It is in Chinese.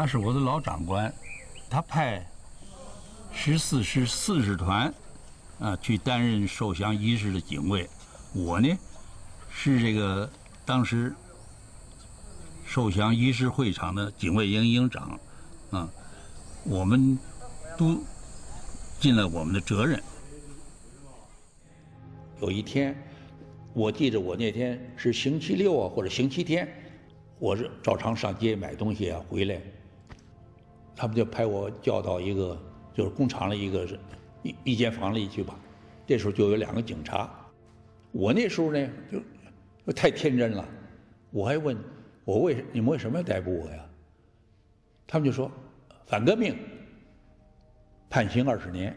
他是我的老长官，他派14师40团啊去担任受降仪式的警卫。我呢是这个当时受降仪式会场的警卫营营长啊，我们都尽了我们的责任。有一天，我记着我那天是星期六啊或者星期天。 我是照常上街买东西啊，回来，他们就派我叫到一个就是工厂的一间房里去吧。这时候就有2个警察，我那时候呢就太天真了，我还问我你们为什么要逮捕我呀？他们就说反革命，判刑20年。